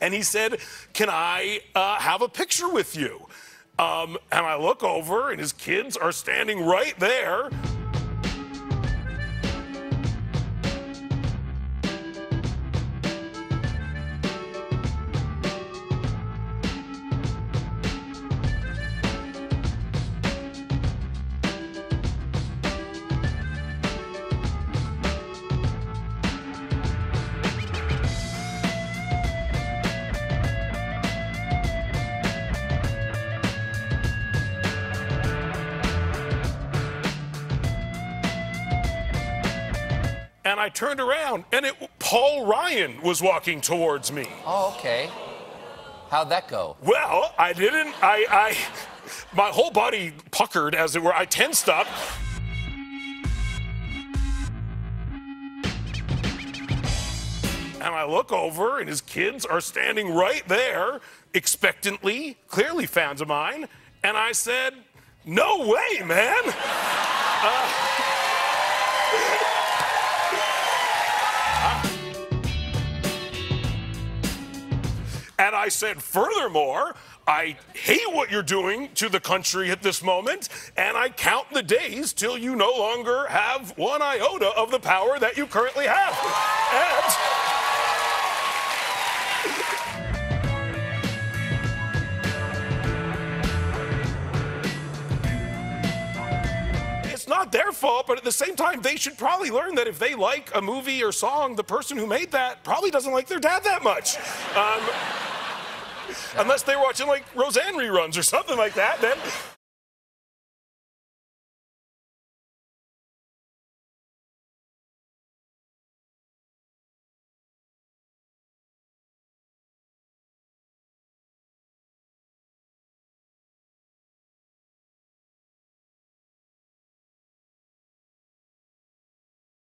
and he said, can I have a picture with you? And I look over, and his kids are standing right there. And I turned around, and Paul Ryan was walking towards me. Oh, okay. How'd that go? Well, I didn't. My whole body puckered, as it were. I tensed up. And I look over, and his kids are standing right there, expectantly, clearly fans of mine. And I said, no way, man. And I said, furthermore, I hate what you're doing to the country at this moment, and I count the days till you no longer have one iota of the power that you currently have. And it's not their fault, but at the same time, they should probably learn that if they like a movie or song, the person who made that probably doesn't like their dad that much. Unless they're watching, like, Roseanne reruns or something like that, then...